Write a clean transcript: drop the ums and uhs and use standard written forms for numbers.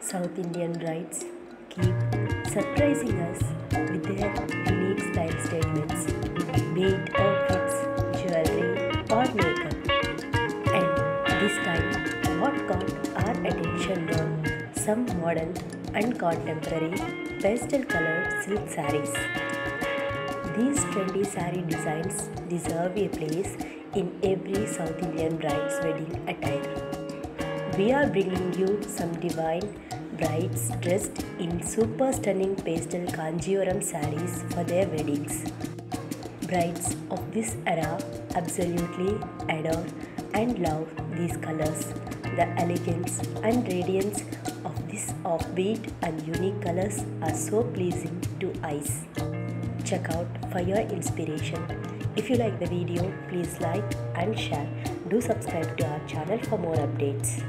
South Indian brides keep surprising us with their unique style statements, be it outfits, jewelry or makeup. And this time, what caught our attention were some modern and contemporary pastel colored silk sarees. These trendy saree designs deserve a place in every South Indian bride's wedding attire. We are bringing you some divine brides dressed in super stunning pastel Kanjivaram sarees for their weddings. Brides of this era absolutely adore and love these colors. The elegance and radiance of these offbeat and unique colors are so pleasing to eyes. Check out for your inspiration. If you like the video, please like and share. Do subscribe to our channel for more updates.